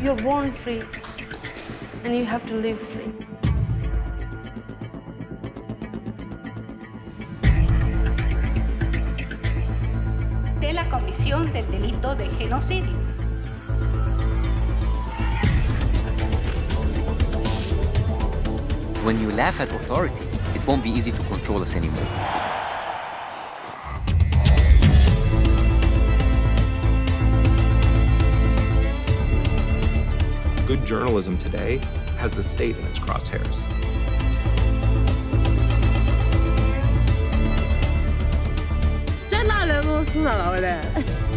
You're born free, and you have to live free. De la comisión del delito de genocidio. When you laugh at authority, it won't be easy to control us anymore. Good journalism today has the state in its crosshairs. It's not